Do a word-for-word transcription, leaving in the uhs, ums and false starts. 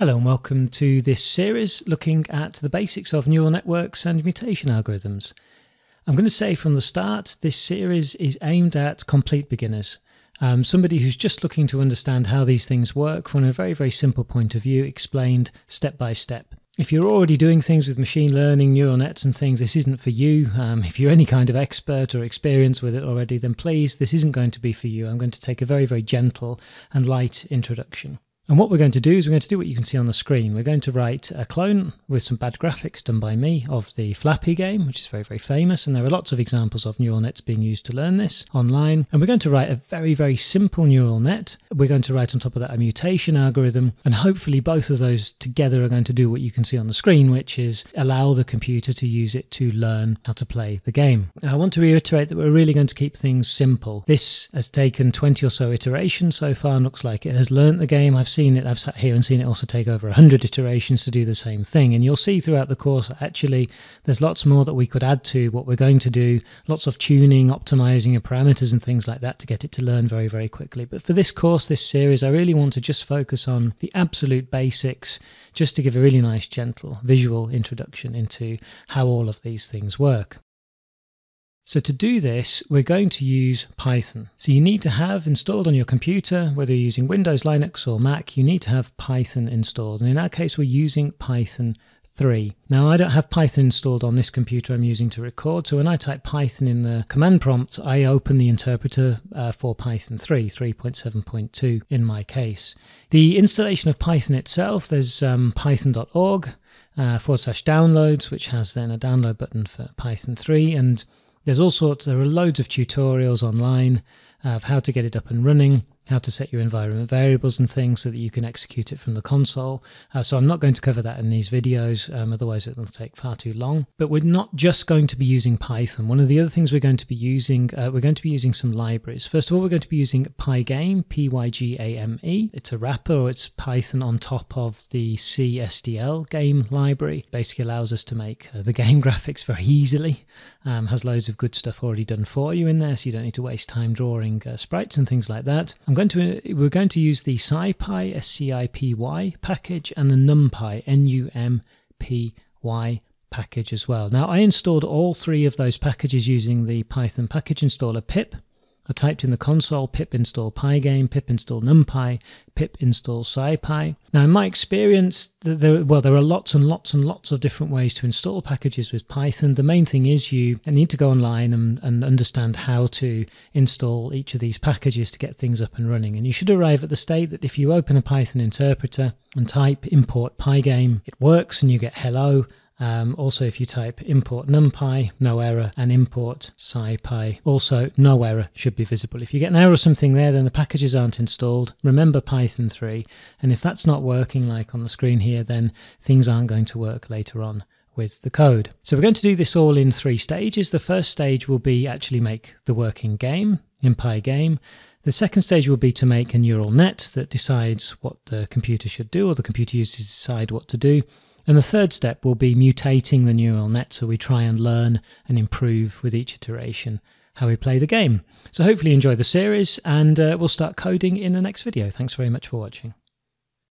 Hello and welcome to this series looking at the basics of neural networks and mutation algorithms. I'm going to say from the start this series is aimed at complete beginners, um, somebody who's just looking to understand how these things work from a very very simple point of view, explained step by step. If you're already doing things with machine learning, neural nets and things, this isn't for you. Um, if you're any kind of expert or experience with it already, then please, this isn't going to be for you. I'm going to take a very very gentle and light introduction. And what we're going to do is we're going to do what you can see on the screen. We're going to write a clone with some bad graphics done by me of the Flappy game, which is very, very famous. And there are lots of examples of neural nets being used to learn this online. And we're going to write a very, very simple neural net. We're going to write on top of that a mutation algorithm. And hopefully both of those together are going to do what you can see on the screen, which is allow the computer to use it to learn how to play the game. Now, I want to reiterate that we're really going to keep things simple. This has taken twenty or so iterations so far and looks like it has learnt the game. I've seen Seen it, I've sat here and seen it also take over one hundred iterations to do the same thing, and you'll see throughout the course that actually there's lots more that we could add to what we're going to do, lots of tuning, optimizing and parameters and things like that to get it to learn very very quickly. But for this course, this series, I really want to just focus on the absolute basics, just to give a really nice gentle visual introduction into how all of these things work. So to do this, we're going to use Python. So you need to have installed on your computer, whether you're using Windows, Linux or Mac, you need to have Python installed. And in our case, we're using Python three. Now, I don't have Python installed on this computer I'm using to record, so when I type Python in the command prompt, I open the interpreter uh, for Python three, three point seven point two in my case. The installation of Python itself, there's um, python dot org uh, forward slash downloads, which has then a download button for Python three, and there's all sorts, there are loads of tutorials online of how to get it up and running, how to set your environment variables and things so that you can execute it from the console. Uh, so I'm not going to cover that in these videos, um, otherwise it will take far too long. But we're not just going to be using Python. One of the other things we're going to be using, uh, we're going to be using some libraries. First of all, we're going to be using Pygame, P Y G A M E. It's a wrapper, or it's Python on top of the C S D L game library. It basically allows us to make uh, the game graphics very easily. Um, has loads of good stuff already done for you in there, so you don't need to waste time drawing uh, sprites and things like that. I'm going to, we're going to use the SciPy, S C I P Y package, and the NumPy, N U M P Y package as well. Now, I installed all three of those packages using the Python package installer pip. I typed in the console pip install Pygame, pip install NumPy, pip install SciPy. Now, in my experience, there, well, there are lots and lots and lots of different ways to install packages with Python. The main thing is you need to go online and, and understand how to install each of these packages to get things up and running. And you should arrive at the state that if you open a Python interpreter and type import Pygame, it works and you get hello. Um, also, if you type import NumPy, no error, and import SciPy, also no error should be visible. If you get an error or something there, then the packages aren't installed. Remember Python three, and if that's not working like on the screen here, then things aren't going to work later on with the code. So we're going to do this all in three stages. The first stage will be actually make the working game in Pygame. The second stage will be to make a neural net that decides what the computer should do, or the computer uses to decide what to do. And the third step will be mutating the neural net, so we try and learn and improve with each iteration how we play the game. So hopefully you enjoy the series, and uh, we'll start coding in the next video. Thanks very much for watching.